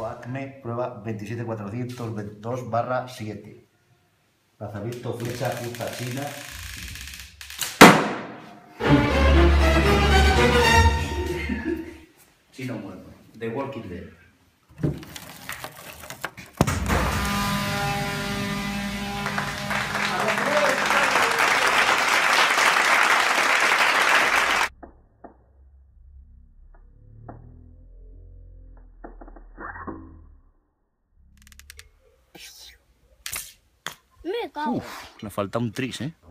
bajo Acme, prueba 27422/7. Pazabito, flecha, justa, china. Chino muerto. The Walking Dead. Uf, le falta un tris, ¿eh?